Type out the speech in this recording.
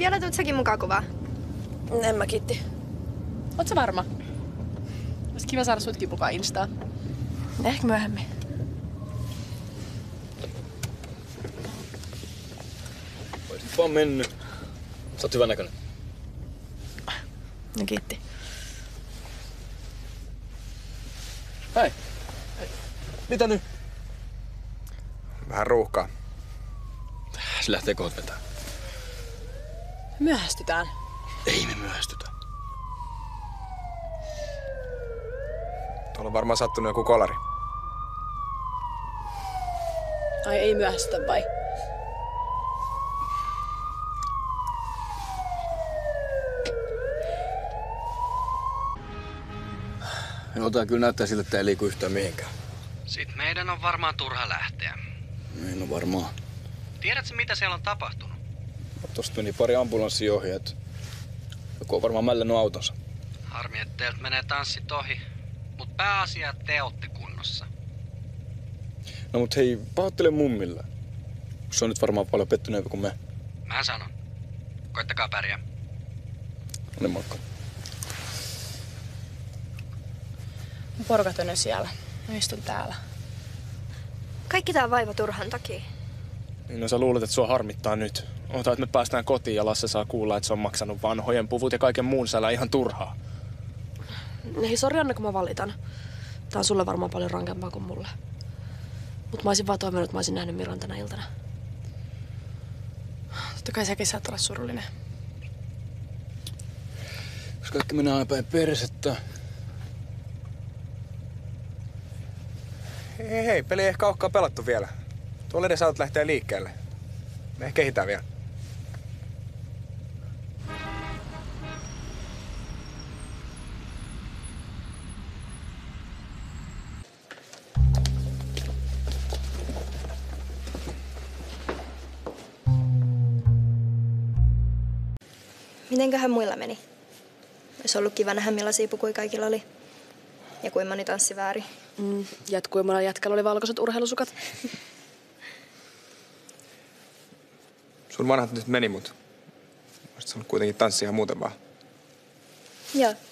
Vielä tuut säkin mukaan kuvaa? En mä kiitti. Oot sä varma? Ois kiva saada sutkin mukaan Instaan. Ehkä myöhemmin. Oisit vaan mennyt. Sä oot hyvän näköinen. No kiitti. Hei! Mitä nyt? Vähän ruuhkaa. Se lähtee kohot vetää. Myöhästytään. Ei me myöhästytä. Tuolla on varmaan sattunut joku kolari. Ai ei myöhästytä vai? Joo, tää kyllä näyttää siltä, että ei liiku yhtään mihinkään. Sit meidän on varmaan turha lähteä. Niin on varmaan. Tiedätkö mitä siellä on tapahtunut? Tuosta meni pari ambulanssia ohi, et joku on varmaan mällännyt autonsa. Harmi, että teiltä menee tanssit ohi. Mut pääasia, että te ootte kunnossa. No mut hei, pahoittele mummille. Se on nyt varmaan paljon pettyneempi kuin me. Mä sanon. Koittakaa pärjää. No niin, moikka. Mun porukat on siellä. Mä istun täällä. Kaikki tää vaiva turhan takia. Niin no sä luulet, että sua harmittaa nyt. Oota, että me päästään kotiin ja Lasse saa kuulla, että se on maksanut vanhojen puvut ja kaiken muun sälä ihan turhaa. Ei, sori Anna, kun mä valitan. Tää on sulle varmaan paljon rankempaa kuin mulle. Mut mä oisin vaan toivonut, että mä oisin nähnyt Miran tänä iltana. Totta kai säkin saat olla surullinen. Jos kaikki mennään aina päin persettä. Hei, peli ei ehkä olekaan pelattu vielä. Tuolla edes autot lähtee liikkeelle. Me ehkä kehitään vielä. Mitenköhän muilla meni? Olisi ollut kiva nähdä, millaisia pukuja kaikilla oli. Ja kuinka moni tanssi väärin. Ja kuinka monella jätkällä oli valkoiset urheilusukat. Sun vanhat nyt meni, mut oisit saanut kuitenkin tanssia muuten vaan. Joo.